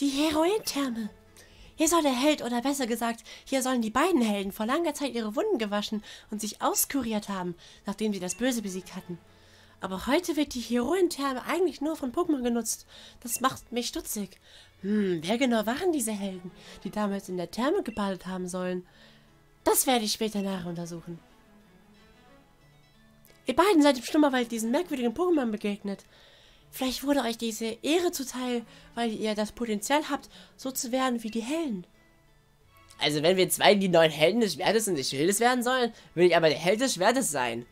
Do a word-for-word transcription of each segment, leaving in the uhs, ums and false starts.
Die Heroen-Therme. Hier soll der Held, oder besser gesagt, hier sollen die beiden Helden vor langer Zeit ihre Wunden gewaschen und sich auskuriert haben, nachdem sie das Böse besiegt hatten. Aber heute wird die Heroen-Therme eigentlich nur von Pokémon genutzt. Das macht mich stutzig. Hm, wer genau waren diese Helden, die damals in der Therme gebadet haben sollen? Das werde ich später nachher untersuchen. Ihr beiden seid im Schlummerwald diesen merkwürdigen Pokémon begegnet. Vielleicht wurde euch diese Ehre zuteil, weil ihr das Potenzial habt, so zu werden wie die Helden. Also wenn wir zwei die neuen Helden des Schwertes und des Schildes werden sollen, will ich aber der Held des Schwertes sein.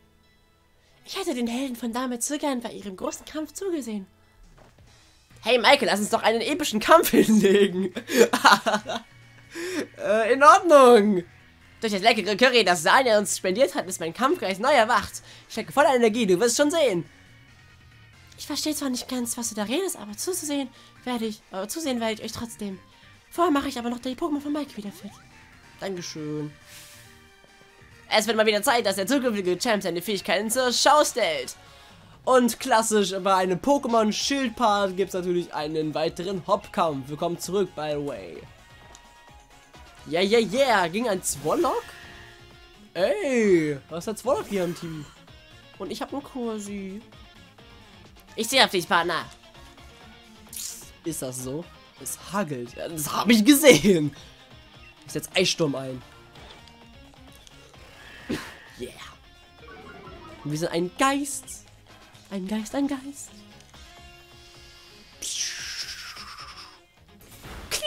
Ich hatte den Helden von damals so gern bei ihrem großen Kampf zugesehen. Hey Michael, lass uns doch einen epischen Kampf hinlegen. äh, in Ordnung. Durch das leckere Curry, das Sanya uns spendiert hat, ist mein Kampfgeist neu erwacht. Ich stecke voller Energie, du wirst schon sehen. Ich verstehe zwar nicht ganz, was du da redest, aber zuzusehen werde ich, äh, zusehen werde ich euch trotzdem. Vorher mache ich aber noch die Pokémon von Mike wieder fit. Dankeschön. Es wird mal wieder Zeit, dass der zukünftige Champ seine Fähigkeiten zur Schau stellt. Und klassisch bei einem Pokémon-Schild-Part gibt es natürlich einen weiteren Hop-Kampf. Willkommen zurück, by the way. Yeah, yeah, yeah. Ging ein Zwollock? Ey, was hat Zwollock hier im Team? Und ich habe einen Kursi. Ich sehe auf dich, Partner. Ist das so? Es hagelt. Ja, das habe ich gesehen. Ich setze Eissturm ein. Yeah. Wir sind ein Geist. Ein Geist, ein Geist. Kling.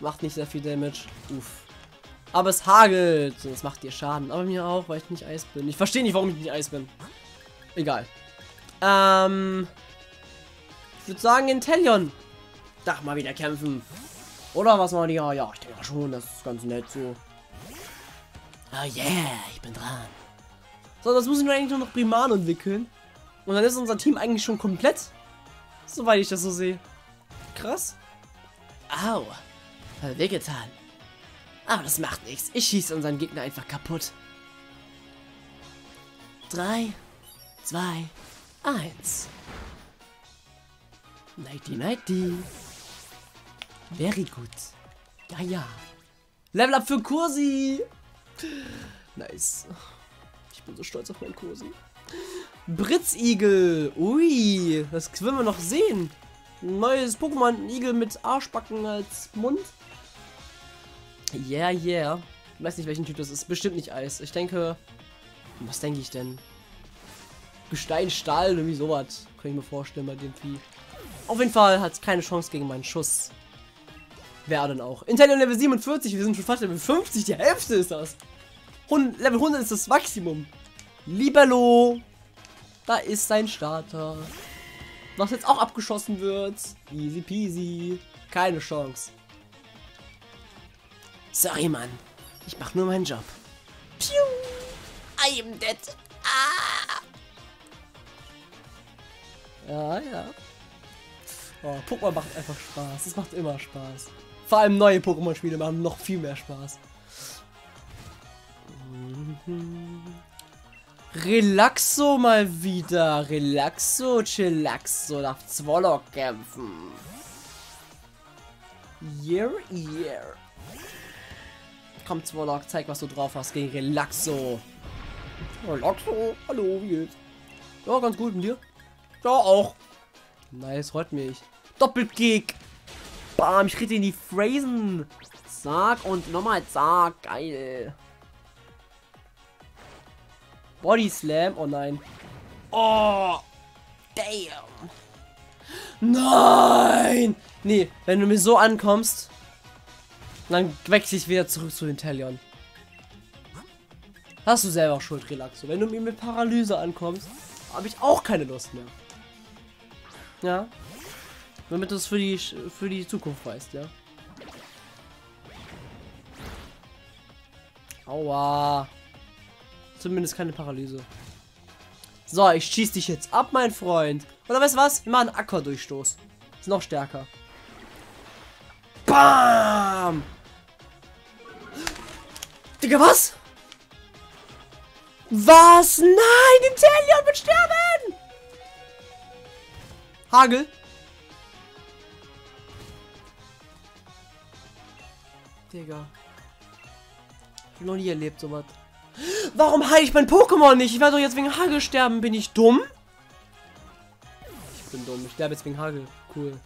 Macht nicht sehr viel Damage. Uff. Aber es hagelt. Das macht dir Schaden. Aber mir auch, weil ich nicht Eis bin. Ich verstehe nicht, warum ich nicht Eis bin. Egal. Ähm. Ich würde sagen, Intelleon. Dach mal wieder kämpfen. Oder was man ja, ja, ich denke schon, das ist ganz nett so. Oh yeah, ich bin dran. So, das müssen wir eigentlich nur noch Primano entwickeln. Und dann ist unser Team eigentlich schon komplett. Soweit ich das so sehe. Krass. Au. Hat wehgetan. Aber das macht nichts. Ich schieße unseren Gegner einfach kaputt. drei, zwei, eins. Nighty, nighty. Very gut. Ja, ja. Level up für Kursi. Nice. Ich bin so stolz auf meinen Kursi. Britzigel. Ui. Das können wir noch sehen. Neues Pokémon. Igel mit Arschbacken als Mund. Yeah, yeah. Ich weiß nicht, welchen Typ das ist. Bestimmt nicht Eis. Ich denke... Was denke ich denn? Gestein, Stahl, irgendwie sowas. Kann ich mir vorstellen bei dem Vieh. Auf jeden Fall hat es keine Chance gegen meinen Schuss. Wer denn auch? Intelleon Level siebenundvierzig. Wir sind schon fast Level fünfzig. Die Hälfte ist das. Und Level hundert ist das Maximum. Libello. Da ist sein Starter. Was jetzt auch abgeschossen wird. Easy peasy. Keine Chance. Sorry, Mann. Ich mach nur meinen Job. Piu. I am dead. Ah. Ja, ja. Oh, Pokémon macht einfach Spaß. Es macht immer Spaß. Vor allem neue Pokémon-Spiele machen noch viel mehr Spaß. Mhm. Relaxo mal wieder. Relaxo, Chillaxo darf Zwollock kämpfen. Yeah, yeah. Komm, Zwollock, zeig, was du drauf hast gegen Relaxo. Relaxo, hallo, wie geht's? Ja, ganz gut, mit dir? Ja, auch. Nice, freut mich. Doppelkick. Bam, ich krieg in die Phrasen. Zack und nochmal zack. Geil. Body Slam, oh nein. Oh, damn. Nein. Nee, wenn du mir so ankommst... Dann wechsle ich wieder zurück zu Intelleon. Hast du selber auch Schuld, Relaxo. Wenn du mir mit Paralyse ankommst, habe ich auch keine Lust mehr. Ja? Damit du es für die, für die Zukunft weißt, ja? Aua. Zumindest keine Paralyse. So, ich schieße dich jetzt ab, mein Freund. Oder weißt du was? Wir machen einen Akkordurchstoß. Ist noch stärker. Bam! Digga, was? Was? Nein, Intelleon wird sterben! Hagel. Digga. Ich hab noch nie erlebt sowas. Warum heile ich mein Pokémon nicht? Ich werde doch jetzt wegen Hagel sterben. Bin ich dumm? Ich bin dumm. Ich sterbe jetzt wegen Hagel. Cool.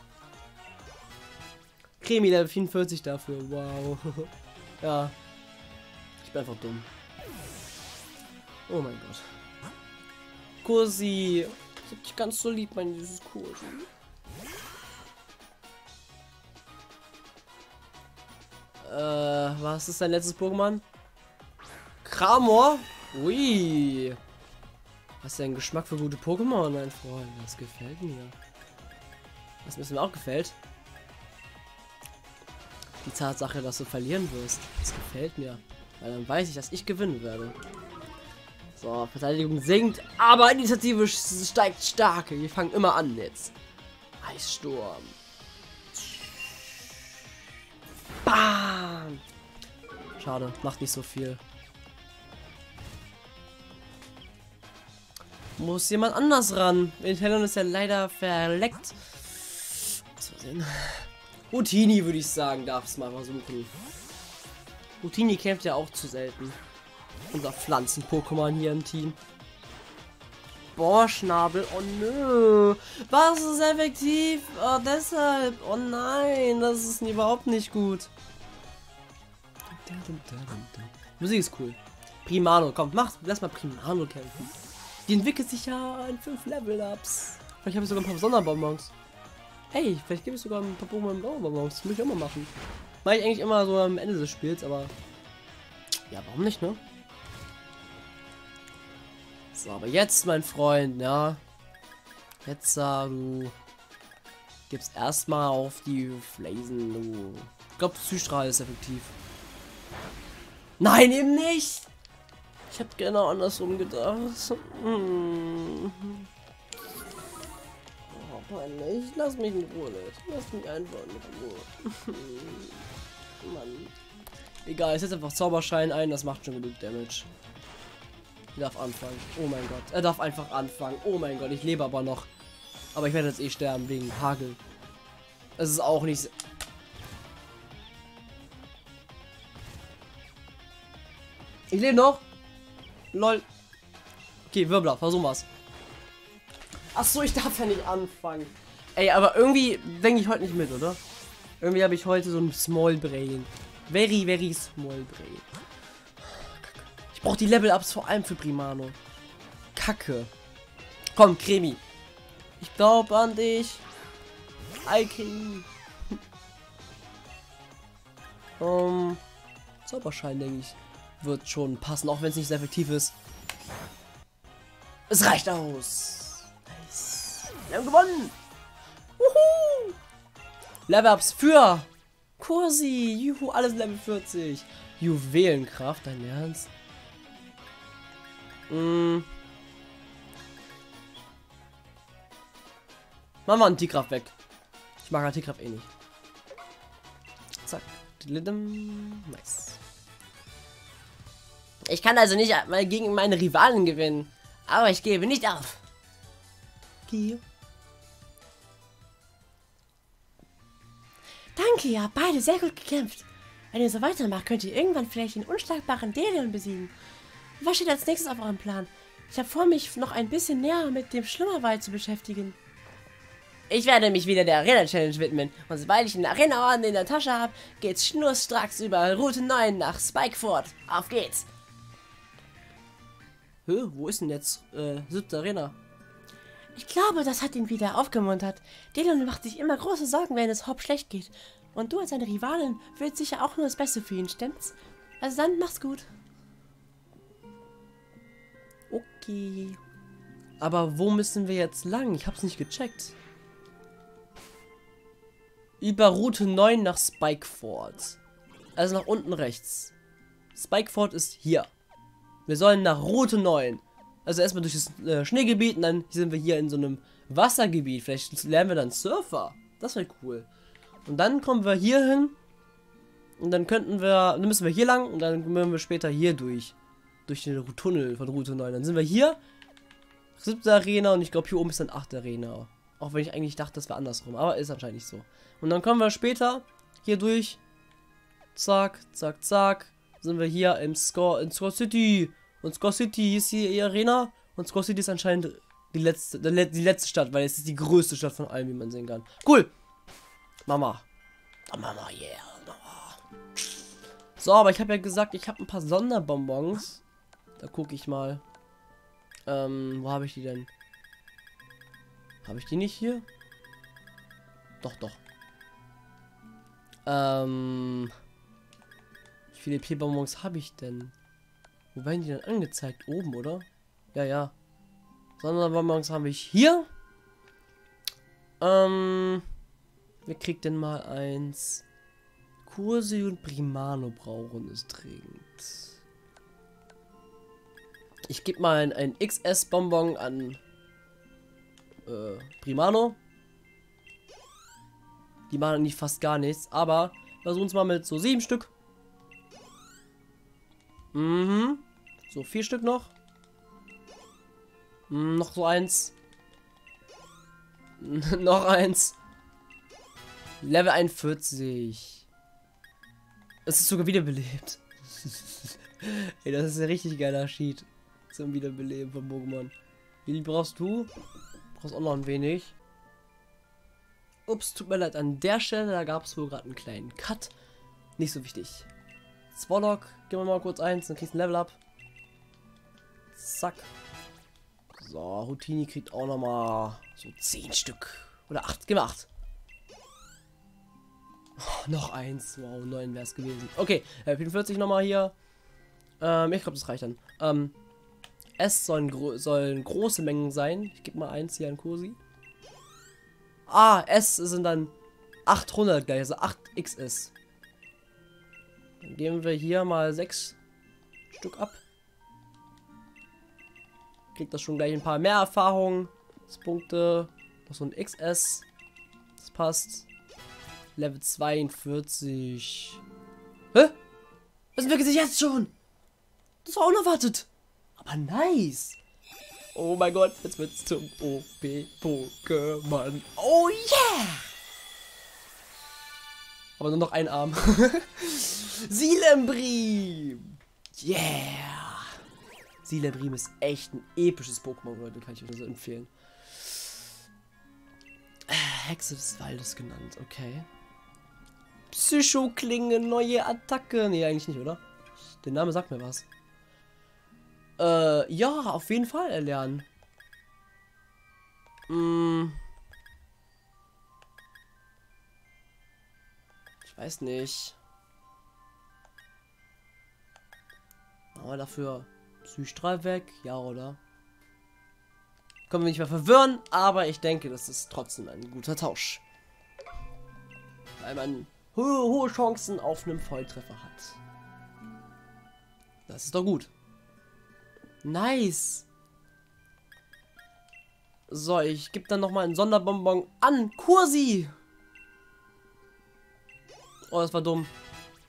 Cremie Level vierundvierzig dafür. Wow. Ja. Ich bin einfach dumm. Oh mein Gott. Kursi. Ich hab dich ganz so lieb, mein süßes Kursi. Äh, was ist dein letztes Pokémon? Kramor? Ui. Was ist dein Geschmack für gute Pokémon, mein Freund? Das gefällt mir. Das mir auch gefällt. Die Tatsache, dass du verlieren wirst. Das gefällt mir. Weil dann weiß ich, dass ich gewinnen werde. So, Verteidigung sinkt, aber Initiative steigt stark. Wir fangen immer an jetzt. Eissturm. Bam! Schade, macht nicht so viel. Muss jemand anders ran. Intelleon ist ja leider verleckt. Was wir sehen. Routini, würde ich sagen, darf es mal versuchen. Routini kämpft ja auch zu selten. Unser Pflanzen-Pokémon hier im Team. Bohrschnabel, oh nö. Was ist effektiv? Oh, deshalb. Oh nein, das ist überhaupt nicht gut. Musik ist cool. Primano, komm, mach, lass mal Primano kämpfen. Die entwickelt sich ja in fünf Level-Ups. Vielleicht habe ich sogar ein paar Sonderbonbons. Hey, vielleicht gebe ich sogar ein paar Pokémon-Bonbons. Das muss ich auch mal machen. Mache ich eigentlich immer so am Ende des Spiels, aber... Ja, warum nicht, ne? So, aber jetzt, mein Freund, ja. Jetzt, uh, du gibst erstmal auf die Flasen, du. Ich glaube, Psystrahl ist effektiv. Nein, eben nicht! Ich habe genau andersrum gedacht. Hm. Oh, peinlich. Lass mich in Ruhe, Leute. Lass mich einfach in Ruhe. Mann. Egal, ich setze einfach Zauberschein ein, das macht schon genug Damage. Er darf anfangen. Oh mein Gott. Er darf einfach anfangen. Oh mein Gott, ich lebe aber noch. Aber ich werde jetzt eh sterben wegen Hagel. Es ist auch nicht... Ich lebe noch. Lol. Okay, Wirbler, versuchen wir's. Ach so, ich darf ja nicht anfangen. Ey, aber irgendwie denke ich heute nicht mit, oder? Irgendwie habe ich heute so ein Small Brain. Very, very small brain. Ich brauche die Level-Ups vor allem für Primano. Kacke. Komm, Cremie. Ich glaube an dich. Hi, Cremie. um, Zauberschein, denke ich, wird schon passen, auch wenn es nicht sehr effektiv ist. Es reicht aus. Nice. Wir haben gewonnen. Wuhu. Level-Ups für... Kursi, juhu, alles Level vierzig. Juwelenkraft, dein Ernst? Mm. Machen wir einen Tigraf weg. Ich mag einen Tigraf eh nicht. Zack. Nice. Ich kann also nicht mal gegen meine Rivalen gewinnen. Aber ich gebe nicht auf. Okay. Danke, ihr habt beide sehr gut gekämpft. Wenn ihr so weitermacht, könnt ihr irgendwann vielleicht den unschlagbaren Delion besiegen. Was steht als nächstes auf eurem Plan? Ich habe vor, mich noch ein bisschen näher mit dem Schlummerwald zu beschäftigen. Ich werde mich wieder der Arena-Challenge widmen. Und sobald ich den Arena-Orden in der Tasche habe, geht's schnurstracks über Route neun nach Spikefort. Auf geht's! Hö, wo ist denn jetzt äh, siebte Arena? Ich glaube, das hat ihn wieder aufgemuntert. Delion macht sich immer große Sorgen, wenn es Hop schlecht geht. Und du als seine Rivalin willst sicher auch nur das Beste für ihn, stimmt's? Also dann, mach's gut. Okay. Aber wo müssen wir jetzt lang? Ich hab's nicht gecheckt. Über Route neun nach Spikefort. Also nach unten rechts. Spikefort ist hier. Wir sollen nach Route neun. Also erstmal durch das äh, Schneegebiet und dann sind wir hier in so einem Wassergebiet. Vielleicht lernen wir dann Surfer. Das wäre cool. Und dann kommen wir hier hin. Und dann könnten wir, dann müssen wir hier lang und dann müssen wir später hier durch. Durch den Tunnel von Route neun. Dann sind wir hier. siebte Arena und ich glaube hier oben ist dann achte Arena. Auch wenn ich eigentlich dachte, das wäre andersrum. Aber ist anscheinend nicht so. Und dann kommen wir später hier durch. Zack, zack, zack. Sind wir hier im Score, in Scorcity. Und Scorcity ist hier die Arena. Und Scorcity ist anscheinend die letzte, die letzte Stadt, weil es ist die größte Stadt von allen, wie man sehen kann. Cool. Mama. Oh, Mama, yeah. Mama. So, aber ich habe ja gesagt, ich habe ein paar Sonderbonbons. Da gucke ich mal. Ähm, wo habe ich die denn? Habe ich die nicht hier? Doch, doch. Ähm. Wie viele P-Bonbons habe ich denn? Wo werden die denn angezeigt? Oben, oder? Ja, ja. Sonderbonbons habe ich hier. Ähm. Wer kriegt denn mal eins? Kursi und Primano brauchen es dringend. Ich gebe mal ein, ein X S-Bonbon an äh, Primano. Die machen nicht fast gar nichts, aber versuchen es mal mit so sieben Stück. Mhm. So vier Stück noch. Mhm, noch so eins. Noch eins. Level einundvierzig. Es ist sogar wiederbelebt. Ey, das ist ein richtig geiler Sheet zum Wiederbeleben von Pokémon. Wie viel brauchst du? Brauchst auch noch ein wenig. Ups, tut mir leid, an der Stelle, da gab es wohl gerade einen kleinen Cut. Nicht so wichtig. Zwollock, gehen wir mal kurz eins, dann kriegst du ein Level up. Zack. So, Routini kriegt auch nochmal so zehn Stück. Oder acht, gehen wir acht. Oh, noch eins, wow, neun wäre es gewesen. Okay, vierundvierzig nochmal hier. Ähm, ich glaube, das reicht dann. Ähm, es sollen, gro sollen große Mengen sein. Ich gebe mal eins hier an Kursi. Ah, S sind dann achthundert gleich, also acht X S. Dann geben wir hier mal sechs Stück ab. Kriegt das schon gleich ein paar mehr Erfahrungspunkte. Noch so ein X S. Das passt. Level zweiundvierzig. Hä? Das entwickelt sich jetzt schon. Das war unerwartet. Aber nice. Oh mein Gott, jetzt wird's zum O P-Pokémon. Oh yeah! Aber nur noch ein Arm. Silembrim! Yeah! Silembrim ist echt ein episches Pokémon, Leute, kann ich euch so empfehlen. Hexe des Waldes genannt, okay. Psychoklinge, neue Attacke. Nee, eigentlich nicht, oder? Der Name sagt mir was. Äh, ja, auf jeden Fall erlernen. Hm. Ich weiß nicht. Machen wir dafür Psystrahl weg? Ja, oder? Können wir nicht mehr verwirren, aber ich denke, das ist trotzdem ein guter Tausch. Weil man hohe, hohe Chancen auf einem Volltreffer hat. Das ist doch gut. Nice. So, ich gebe dann nochmal einen Sonderbonbon an Kursi. Oh, das war dumm.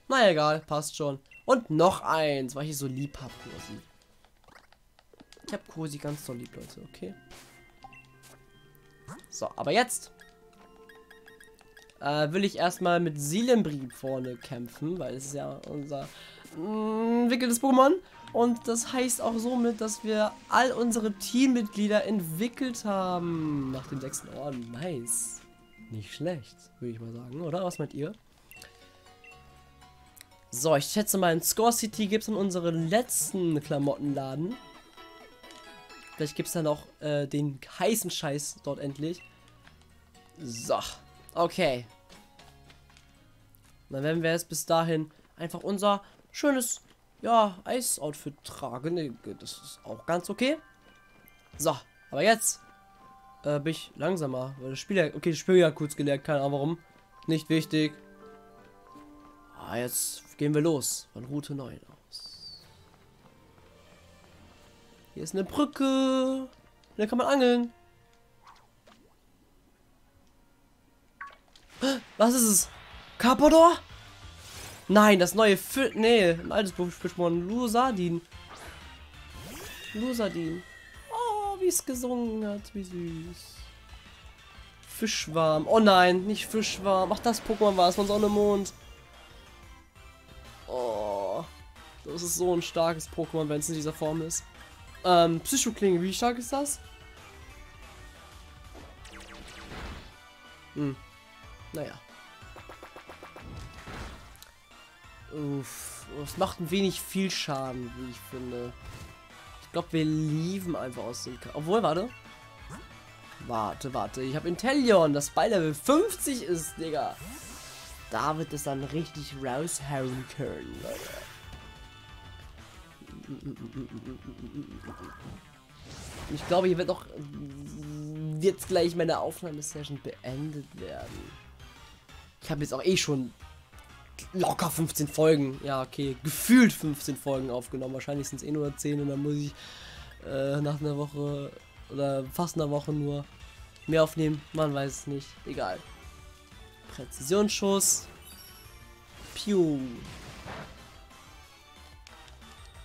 Na egal, passt schon. Und noch eins, weil ich so lieb habe, Kursi. Ich habe Kursi ganz doll lieb, Leute, okay. So, aber jetzt äh, will ich erstmal mit Silembrim vorne kämpfen, weil es ist ja unser entwickeltes Pokémon. Und das heißt auch somit, dass wir all unsere Teammitglieder entwickelt haben. Nach dem sechsten Orden. Nice. Nicht schlecht, würde ich mal sagen. Oder? Was meint ihr? So, ich schätze mal, in Scorcity gibt es in unseren letzten Klamottenladen. Vielleicht gibt es dann auch äh, den heißen Scheiß dort endlich. So. Okay. Dann werden wir jetzt bis dahin einfach unser schönes... Ja, Eis-Outfit tragen, das ist auch ganz okay. So, aber jetzt äh, bin ich langsamer, weil das Spiel ja, okay, das Spiel ja kurz gelernt, keine Ahnung warum. Nicht wichtig. Ah, jetzt gehen wir los von Route neun aus. Hier ist eine Brücke, da kann man angeln. Was ist es? Carpador? Nein, das neue Fisch... Nee, ein altes Fischwarm. Lusadin. Lusadin. Oh, wie es gesungen hat. Wie süß. Fischwarm. Oh nein, nicht Fischwarm. Ach, das Pokémon war es von Sonne und Mond. Oh. Das ist so ein starkes Pokémon, wenn es in dieser Form ist. Ähm, Psychoklinge, wie stark ist das? Hm. Naja. Uff. Es macht ein wenig viel Schaden, wie ich finde. Ich glaube, wir liefen einfach aus dem K. Obwohl, warte. Warte, warte. Ich habe Intelleon, das bei Level fünfzig ist, Digga. Da wird es dann richtig raushauen können, Leute. Ich glaube, hier wird auch jetzt gleich meine Aufnahmesession beendet werden. Ich habe jetzt auch eh schon locker fünfzehn Folgen, ja okay, gefühlt fünfzehn Folgen aufgenommen. Wahrscheinlich sind es eh nur zehn und dann muss ich äh, nach einer Woche oder fast einer Woche nur mehr aufnehmen. Man weiß es nicht, egal. Präzisionsschuss. Piu.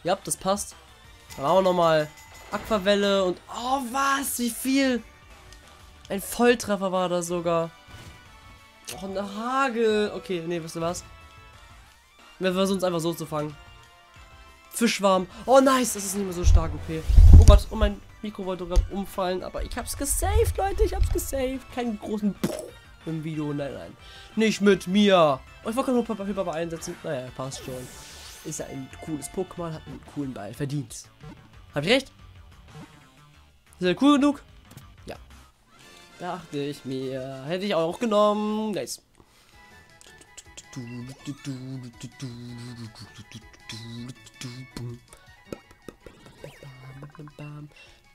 Ja, das passt. Dann auch nochmal Aquavelle und... Oh, was? Wie viel? Ein Volltreffer war da sogar. Oh, ein Hagel. Okay, nee, wisst ihr was? Wir versuchen es einfach so zu fangen. Fischwarm. Oh, nice. Das ist nicht mehr so stark, O P. Oh Gott, oh, mein Mikro wollte gerade umfallen. Aber ich hab's gesaved, Leute. Ich hab's gesaved. Keinen großen im Video. Nein, nein. Nicht mit mir. Oh, ich wollte nur Papa Hyper einsetzen. Naja, passt schon. Ist ja ein cooles Pokémon, hat einen coolen Ball verdient. Hab ich recht? Ist er cool genug? Ja. Dachte ich mir. Hätte ich auch genommen. Nice.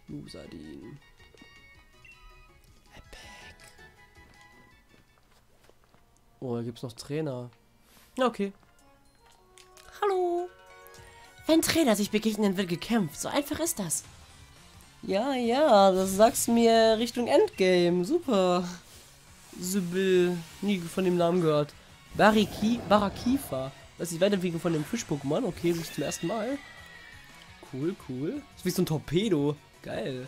Lusadin. Oh, da gibt's noch Trainer. Ja, okay. Hallo. Wenn Trainer sich begegnen, wird gekämpft. So einfach ist das. Ja, ja, das sagst mir Richtung Endgame. Super. Sibyl. Nie von dem Namen gehört. Bariki, Barakifa. Das ist die Weiterentwicklung von dem Fisch-Pokémon. Okay, das ist zum ersten Mal. Cool, cool. Das ist wie so ein Torpedo. Geil.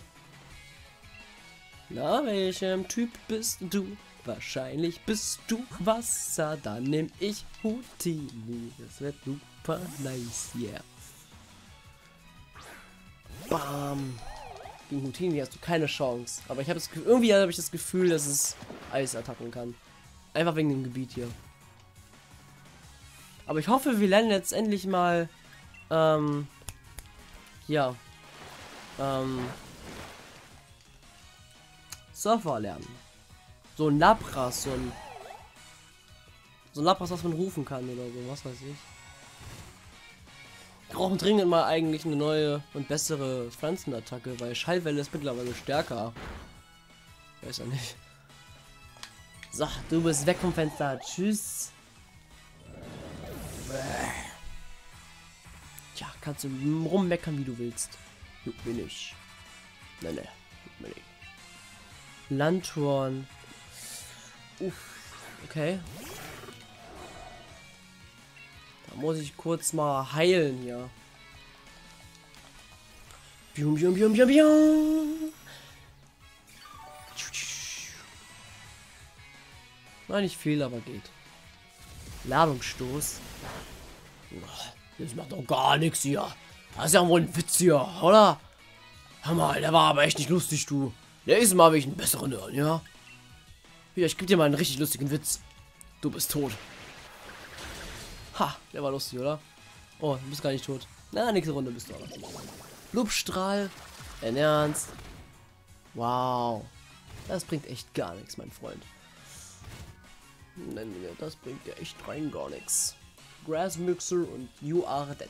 Na, welchem Typ bist du? Wahrscheinlich bist du Wasser, dann nehm ich Routini. Das wird super nice, yeah. Bam. Gegen Routini hast du keine Chance. Aber ich habe das Gefühl, irgendwie habe ich das Gefühl, dass es Eis attacken kann. Einfach wegen dem Gebiet hier. Aber ich hoffe, wir lernen letztendlich mal, ähm, ja, ähm, Surfer lernen. So ein Labras, so ein, so ein Labras, was man rufen kann oder so, was weiß ich. Wir brauchen dringend mal eigentlich eine neue und bessere Pflanzenattacke, weil Schallwelle ist mittlerweile stärker. Weiß ja nicht. So, du bist weg vom Fenster. Tschüss. Tja, kannst du rummeckern, wie du willst. Juckt mir nicht. Nein, nein, juckt mir nicht. Landhorn. Uff, okay. Da muss ich kurz mal heilen hier. Bium, bium, bium, bium, bium. Nein, nicht viel, aber geht. Ladungsstoß. Das macht doch gar nichts hier. Das ist ja wohl ein Witz hier, oder? Hör mal, der war aber echt nicht lustig, du. Nächstes Mal will ich einen besseren hören, ja? Ja, ich gebe dir mal einen richtig lustigen Witz. Du bist tot. Ha, der war lustig, oder? Oh, du bist gar nicht tot. Na, nächste Runde bist du aber. Blubstrahl. Im Ernst. Wow. Das bringt echt gar nichts, mein Freund. Nein, das bringt ja echt rein gar nichts. Grassmixer und you are dead.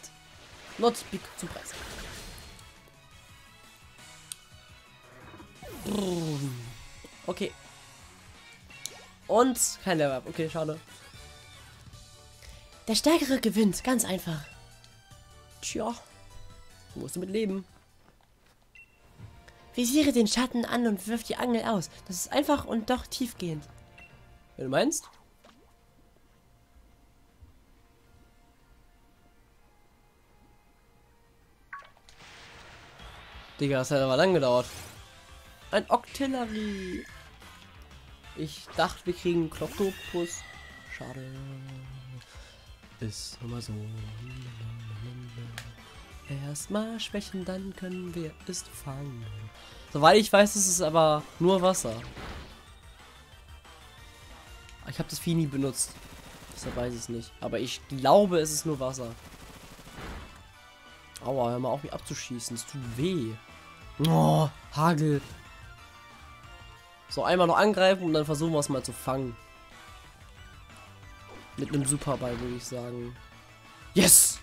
Not speak zum Preis. Okay. Und kein Level-Up. Okay, schade. Der Stärkere gewinnt. Ganz einfach. Tja. Musst du mit leben. Visiere den Schatten an und wirf die Angel aus. Das ist einfach und doch tiefgehend. Wenn du meinst? Digga, das hat aber lang gedauert. Ein Octillery. Ich dachte, wir kriegen Kloktopus. Schade. Ist immer so. Erstmal schwächen, dann können wir es fangen. Soweit ich weiß, ist es aber nur Wasser. Ich habe das Vieh nie benutzt. Deshalb weiß ich es nicht. Aber ich glaube, es ist nur Wasser. Aua, hör mal auf, mich abzuschießen. Es tut weh. Oh, Hagel. So, einmal noch angreifen und dann versuchen wir es mal zu fangen. Mit einem Superball, würde ich sagen. Yes!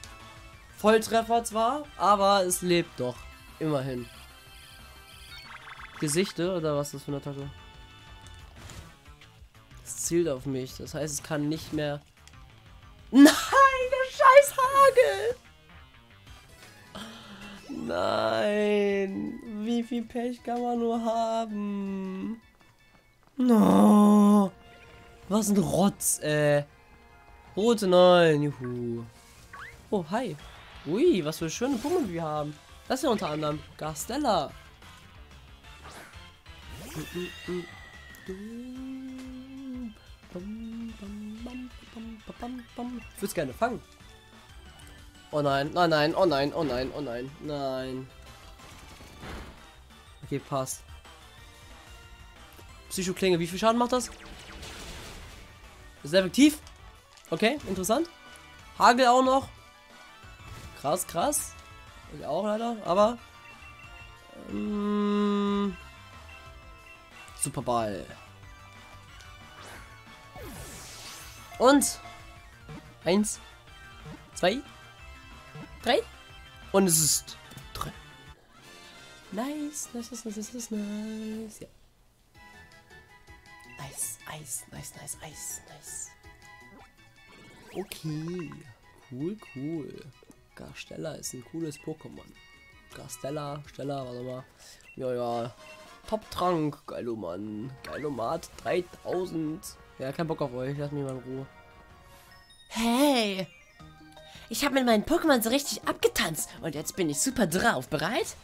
Volltreffer zwar, aber es lebt doch. Immerhin. Gesichte, oder was ist das für eine Attacke? Es zielt auf mich. Das heißt, es kann nicht mehr... Nein, der scheiß Hagel! Nein, wie viel Pech kann man nur haben? No, was ein Rotz, ey. Route neun, juhu. Oh, hi. Ui, was für schöne Pokémon wir haben. Das hier unter anderem Gastella. Ich würde es gerne fangen. Oh nein, oh nein, oh nein, oh nein, oh nein, nein. Okay, passt. Psychoklinge, wie viel Schaden macht das? Sehr effektiv. Okay, interessant. Hagel auch noch. Krass, krass. Ich auch leider, aber... Ähm, Superball. Und... Eins. Zwei. Drei. Und es ist drin. Nice, nice, nice, nice, nice, nice. Ja. Nice, nice, nice, nice, nice, nice. Okay. Cool, cool. Gastella ist ein cooles Pokémon. Gastella, Stella, warte mal. Ja, ja. Top-Trank, Geiloman. Geilomat dreitausend. Ja, kein Bock auf euch. Lass mich mal in Ruhe. Hey! Ich habe mit meinen Pokémon so richtig abgetanzt und jetzt bin ich super drauf. Bereit?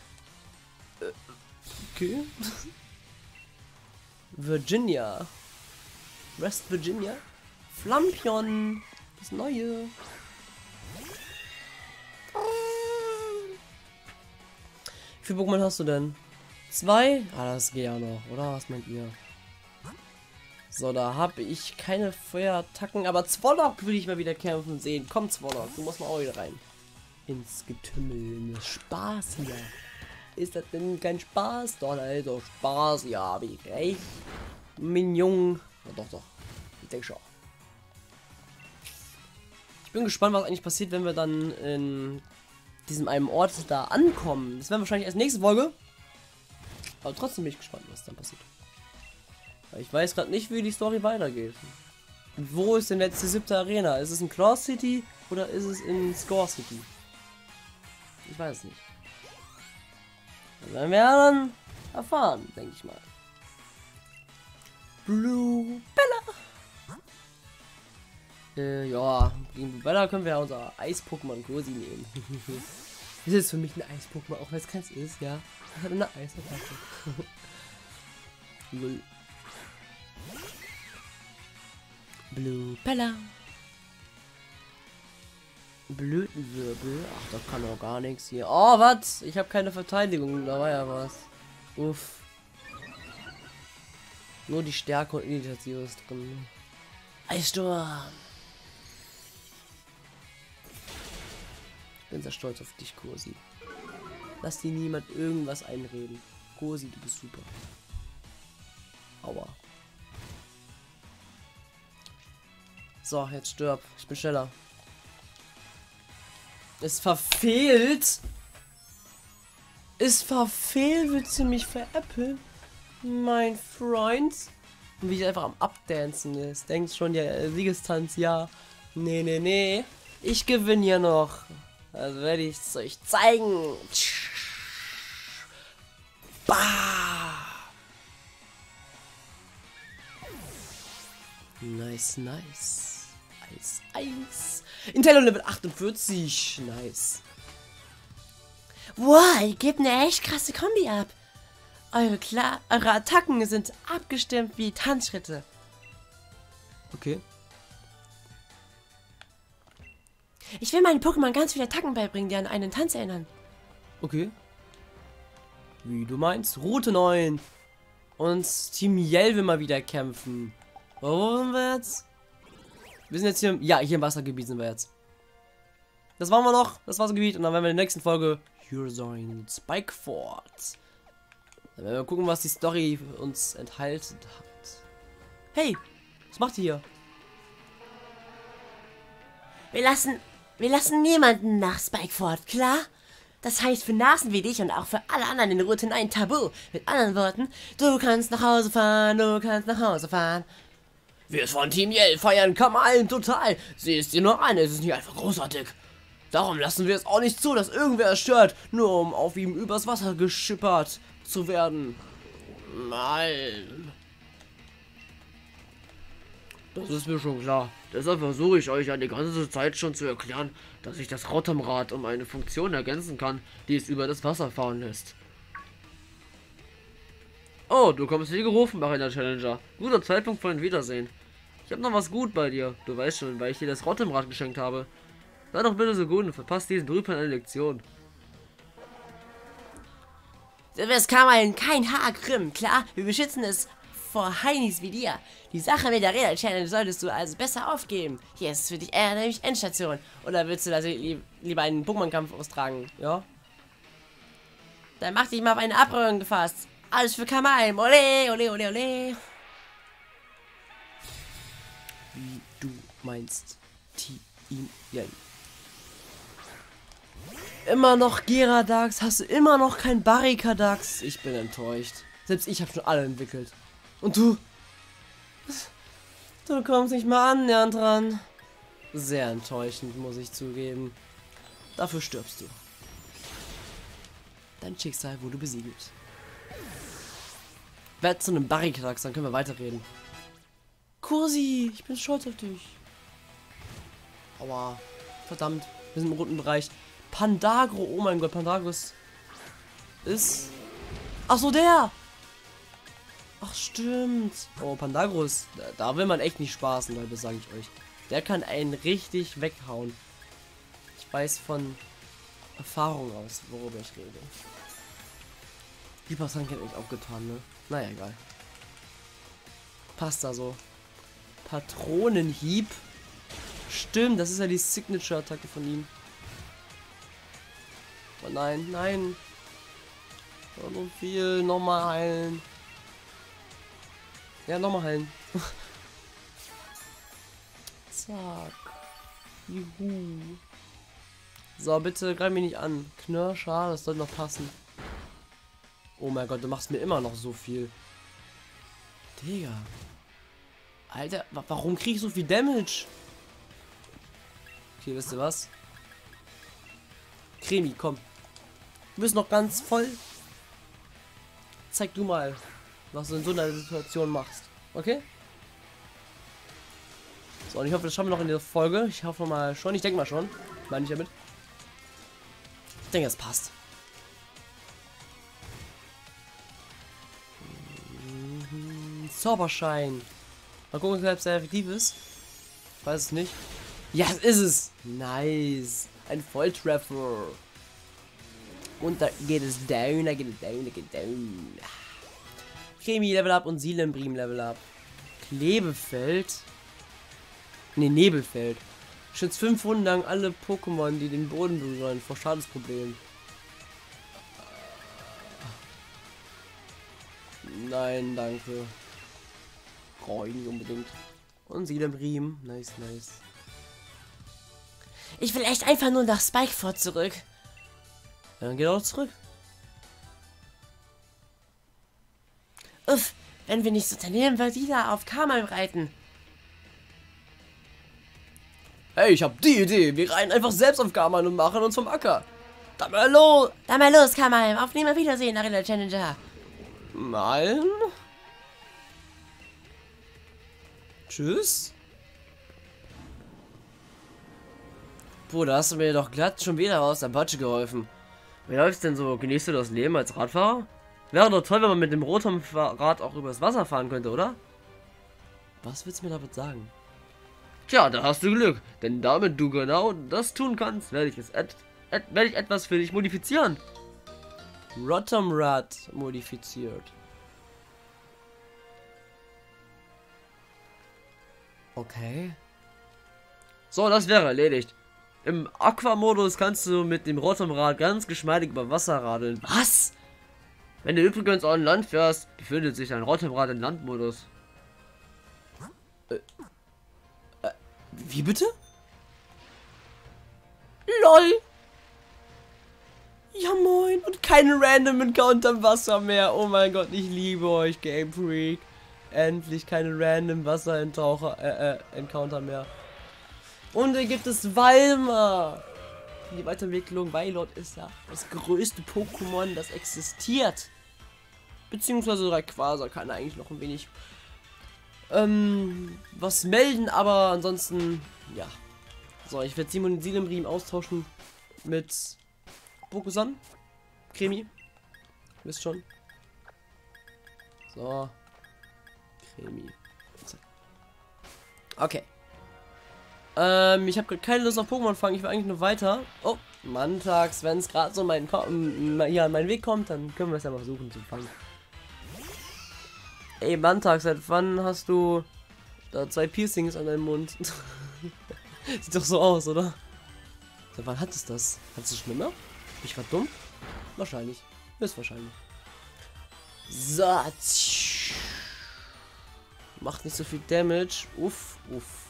Okay. Virginia. West Virginia. Flampion. Das Neue. Wie viele Pokémon hast du denn? Zwei? Ah, das geht ja noch, oder? Was meint ihr? So, da habe ich keine Feuerattacken, aber Zwollock will ich mal wieder kämpfen sehen. Komm, Zwollock, du musst mal auch wieder rein. Ins Getümmel. Spaß hier. Ist das denn kein Spaß? Doch, da ist doch Spaß. Ja, habe ich recht. Minion. Ja, doch, doch. Ich denke schon. Ich bin gespannt, was eigentlich passiert, wenn wir dann in diesem einem Ort da ankommen. Das werden wir wahrscheinlich erst nächste Folge. Aber trotzdem bin ich gespannt, was dann passiert. Ich weiß gerade nicht, wie die Story weitergeht. Wo ist denn jetzt die siebte Arena? Ist es in Schlummerwald oder ist es in Scorcity? Ich weiß es nicht. Das werden wir dann erfahren, denke ich mal. Blue Bella! Äh, ja, gegen Blue Bella können wir ja unser Eis-Pokémon Kursi nehmen. Das ist für mich ein Eis-Pokémon, auch wenn es keins ist, ja. Das hat eine Eis-Attacke. Blue Bella. Blütenwirbel. Ach, da kann doch gar nichts hier. Oh, was? Ich habe keine Verteidigung. Da war ja was. Uff. Nur die Stärke und Initiative ist drin. Eissturm. Ich bin sehr stolz auf dich, Kursi. Lass dir niemand irgendwas einreden. Kursi, du bist super. Aua. So, jetzt stirb. Ich bin schneller. Es verfehlt. Es verfehlt. Willst du mich veräppeln? Mein Freund. Und wie ich einfach am Abdancen ist. Denkst schon, der Siegestanz, ja. Nee, nee, nee. Ich gewinne ja noch. Also werde ich es euch zeigen. Bah. Nice, nice. Eis, Eis. Intelleon Level achtundvierzig. Nice. Wow, ihr gebt eine echt krasse Kombi ab. Eure, Kla eure Attacken sind abgestimmt wie Tanzschritte. Okay. Ich will meinen Pokémon ganz viele Attacken beibringen, die an einen Tanz erinnern. Okay. Wie du meinst. Route neun. Und Team Yell will mal wieder kämpfen. Wo sind wir jetzt? Wir sind jetzt hier im... Ja, hier im Wassergebiet sind wir jetzt. Das waren wir noch. Das Wassergebiet. Und dann werden wir in der nächsten Folge... Hier sein Spikefort. Dann werden wir gucken, was die Story uns enthalten hat. Hey! Was macht ihr hier? Wir lassen... Wir lassen niemanden nach Spikefort, klar? Das heißt für Nasen wie dich und auch für alle anderen in Route neun ein Tabu. Mit anderen Worten, du kannst nach Hause fahren, du kannst nach Hause fahren. Wir von Team Yell feiern Kamalen total. Sieh es dir nur an, es ist nicht einfach großartig. Darum lassen wir es auch nicht zu, dass irgendwer es stört, nur um auf ihm übers Wasser geschippert zu werden. Nein. Das ist mir schon klar. Deshalb versuche ich euch ja die ganze Zeit schon zu erklären, dass ich das Rotom-Rad um eine Funktion ergänzen kann, die es über das Wasser fahren lässt. Oh, du kommst wie gerufen, Arena Challenger. Guter Zeitpunkt für ein Wiedersehen. Ich habe noch was gut bei dir. Du weißt schon, weil ich dir das Rotom-Rad geschenkt habe. Sei doch bitte so gut und verpasst diesen Drüben eine Lektion. Das kann man kein Haar krümmen, klar? Wir beschützen es vor Heinis wie dir. Die Sache mit der Arena Challenge solltest du also besser aufgeben. Hier ist es für dich eher nämlich Endstation. Oder willst du also lieb, lieber einen Pokémon-Kampf austragen? Ja? Dann mach dich mal auf eine Abrührung gefasst. Alles für Kamalm. Ole, ole, ole, ole. Wie du meinst, Team Yell. Immer noch Geradax. Hast du immer noch kein Barrikadax? Ich bin enttäuscht. Selbst ich habe schon alle entwickelt. Und du? Du kommst nicht mal annähernd dran. Sehr enttäuschend, muss ich zugeben. Dafür stirbst du. Dein Schicksal wurde besiegelt. Werd zu einem Barrikadax, dann können wir weiterreden. Kursi, ich bin stolz auf dich. Aua. Verdammt, wir sind im roten Bereich. Pandagro, oh mein Gott, Pandagos ist... Ach so, der! Ach stimmt. Oh, Pandagros, da will man echt nicht spaßen, Leute, sage ich euch. Der kann einen richtig weghauen. Ich weiß von Erfahrung aus, worüber ich rede. Die Passanten hätten mich auch getan, ne? Naja, egal. Passt da so. Patronenhieb. Stimmt, das ist ja die Signature-Attacke von ihm. Oh nein, nein. So viel, nochmal heilen. Ja, nochmal heilen. Zack. Juhu. So, bitte greif mich nicht an. Knirschar, das sollte noch passen. Oh mein Gott, du machst mir immer noch so viel. Digga. Alter, wa warum krieg ich so viel Damage? Okay, wisst ihr was? Cremie, komm. Du bist noch ganz voll. Zeig du mal, was du in so einer Situation machst. Okay? So, und ich hoffe, das schaffen wir noch in der Folge. Ich hoffe mal schon. Ich denke mal schon. Meine ich damit. Ich denke, es passt. Zauberschein. Mal gucken, ob es effektiv ist. Ich weiß es nicht. Ja, es ist es. Nice. Ein Volltreffer. Und da geht es down, da geht es down, da geht es down. Cremie Level Up und Silembrim Level Up. Klebefeld. Ne, Nebelfeld. Schützt fünf Runden lang alle Pokémon, die den Boden berühren, vor Schadensproblemen. Nein, danke. Brauche ich nicht unbedingt. Und Silembrim. Nice, nice. Ich will echt einfach nur nach Spikefort zurück. Ja, dann geht auch zurück. Uff, wenn wir nichts unternehmen, wird wieder auf Kamal reiten. Hey, ich hab die Idee. Wir reiten einfach selbst auf Kamal und machen uns vom Acker. Dann mal los. Dann mal los, Kamal. Auf nimmer Wiedersehen, Arena Challenger. Nein. Tschüss. Boah, da hast du mir doch glatt schon wieder aus der Patsche geholfen. Wie läuft's denn so? Genießt du das Leben als Radfahrer? Wäre doch toll, wenn man mit dem Rotom-Rad auch übers Wasser fahren könnte, oder? Was willst du mir damit sagen? Tja, da hast du Glück, denn damit du genau das tun kannst, werde ich es et et werde ich etwas für dich modifizieren. Rotom-Rad modifiziert. Okay. So, das wäre erledigt. Im Aquamodus kannst du mit dem Rotom-Rad ganz geschmeidig über Wasser radeln. Was? Wenn du übrigens an Land fährst, befindet sich dein Rotom-Rad im Landmodus. Äh, äh, wie bitte? LOL! Ja moin! Und keine random Encounter im Wasser mehr. Oh mein Gott, ich liebe euch, Game Freak. Endlich keine random Wasser-Encounter äh, äh, mehr. Und dann gibt es Walmer. Die Weiterentwicklung. Wailord ist ja das größte Pokémon, das existiert. Beziehungsweise Rayquaza kann eigentlich noch ein wenig ähm, was melden, aber ansonsten, ja. So, ich werde Simon und Silembrim austauschen mit Pokusan. Cremie. Wisst schon. So. Cremie. Okay. Ähm, ich habe gerade keine Lust auf Pokémon fangen, ich will eigentlich nur weiter. Oh, Mantax, wenn es gerade so mein ja, an meinen Weg kommt, dann können wir es ja mal versuchen zu fangen. Ey, Mantax, seit wann hast du da zwei Piercings an deinem Mund? Sieht doch so aus, oder? Seit wann hat es das? Hattest du schlimmer? Bin ich gerade dumm? Wahrscheinlich. Höchstwahrscheinlich. So. Macht nicht so viel Damage. Uff, uff.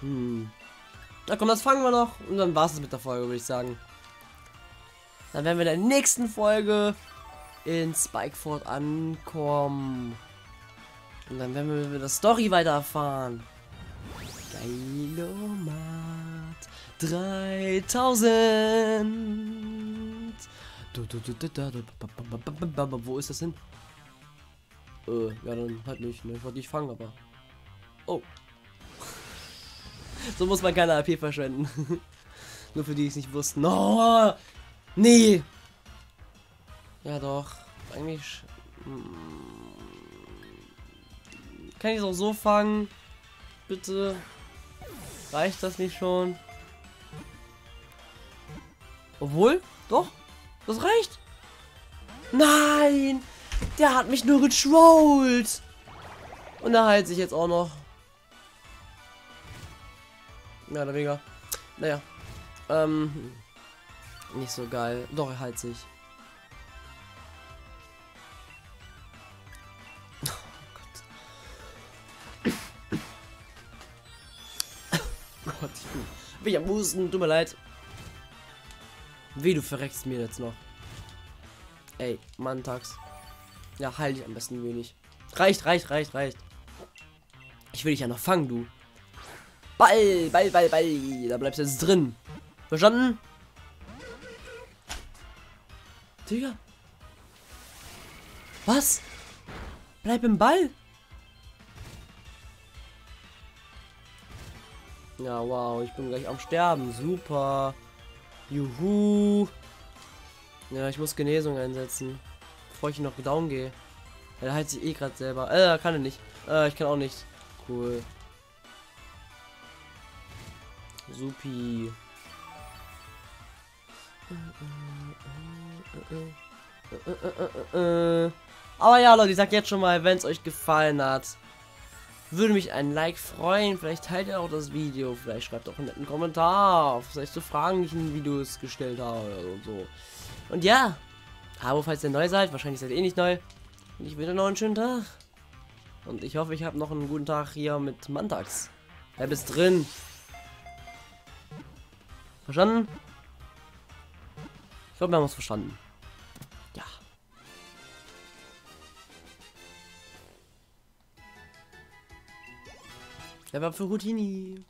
Hm. Na komm, das fangen wir noch und dann war es mit der Folge, würde ich sagen. Dann werden wir in der nächsten Folge in Spikefort ankommen. Und dann werden wir über das Story weiter erfahren. Geilomat dreitausend. Wo ist das hin? Äh, ja, dann halt nicht. Ne? Ich wollte nicht fangen, aber. Oh. So muss man keine A P verschwenden. Nur für die es nicht wussten. No! Nee! Ja doch. Eigentlich. Kann ich es auch so fangen? Bitte. Reicht das nicht schon? Obwohl? Doch! Das reicht! Nein! Der hat mich nur getrollt! Und er heilt sich jetzt auch noch. Mehr oder weniger. Naja. Ähm. Nicht so geil. Doch, er heilt sich. Oh Gott. Oh Gott, ich bin, bin ich am Husten. Tut mir leid. Wie, du verreckst mir jetzt noch. Ey, Mantax. Ja, heil dich am besten wenig. Reicht, reicht, reicht, reicht. Ich will dich ja noch fangen, du. Ball, Ball, Ball, Ball. Da bleibst du jetzt drin. Verstanden? Digga. Was? Bleib im Ball? Ja, wow. Ich bin gleich am Sterben. Super. Juhu. Ja, ich muss Genesung einsetzen. Bevor ich noch down gehe. Ja, da heilt sich eh gerade selber. Äh, kann er nicht. Äh, ich kann auch nicht. Cool. Supi. Aber ja, Leute, ich sag jetzt schon mal, wenn es euch gefallen hat, würde mich ein Like freuen. Vielleicht teilt ihr auch das Video, vielleicht schreibt auch einen netten Kommentar, vielleicht zu Fragen, die ich in Videos gestellt habe und so. Und ja, Abo, falls ihr neu seid, wahrscheinlich seid ihr eh nicht neu. Und ich wünsche noch einen schönen Tag. Und ich hoffe, ich habe noch einen guten Tag hier mit Mantax. Er ist drin. Verstanden? Ich glaube, wir haben es verstanden. Ja. Der war für Routini.